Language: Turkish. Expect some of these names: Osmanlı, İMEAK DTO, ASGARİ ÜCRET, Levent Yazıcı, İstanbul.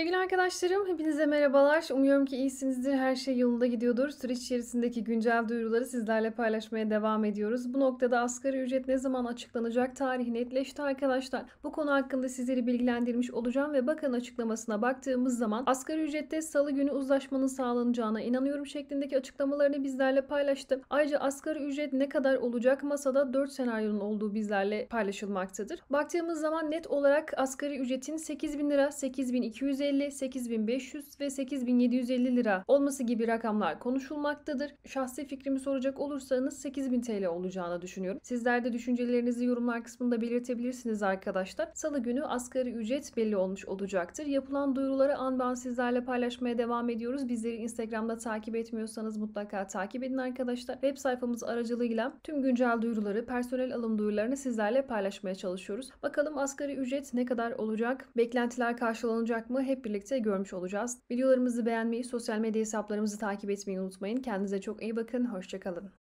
Sevgili arkadaşlarım, hepinize merhabalar. Umuyorum ki iyisinizdir, her şey yolunda gidiyordur. Süreç içerisindeki güncel duyuruları sizlerle paylaşmaya devam ediyoruz. Bu noktada asgari ücret ne zaman açıklanacak, tarihi netleşti arkadaşlar. Bu konu hakkında sizleri bilgilendirmiş olacağım ve bakanın açıklamasına baktığımız zaman asgari ücrette salı günü uzlaşmanın sağlanacağına inanıyorum şeklindeki açıklamalarını bizlerle paylaştı. Ayrıca asgari ücret ne kadar olacak masada 4 senaryonun olduğu bizlerle paylaşılmaktadır. Baktığımız zaman net olarak asgari ücretin 8.000 lira, 8.250 8.500 ve 8.750 lira olması gibi rakamlar konuşulmaktadır. Şahsi fikrimi soracak olursanız 8.000 TL olacağını düşünüyorum. Sizler de düşüncelerinizi yorumlar kısmında belirtebilirsiniz arkadaşlar. Salı günü asgari ücret belli olmuş olacaktır. Yapılan duyuruları an ben sizlerle paylaşmaya devam ediyoruz. Bizleri Instagram'da takip etmiyorsanız mutlaka takip edin arkadaşlar. Web sayfamız aracılığıyla tüm güncel duyuruları, personel alım duyurularını sizlerle paylaşmaya çalışıyoruz. Bakalım asgari ücret ne kadar olacak? Beklentiler karşılanacak mı? Hep birlikte görmüş olacağız. Videolarımızı beğenmeyi, sosyal medya hesaplarımızı takip etmeyi unutmayın. Kendinize çok iyi bakın. Hoşça kalın.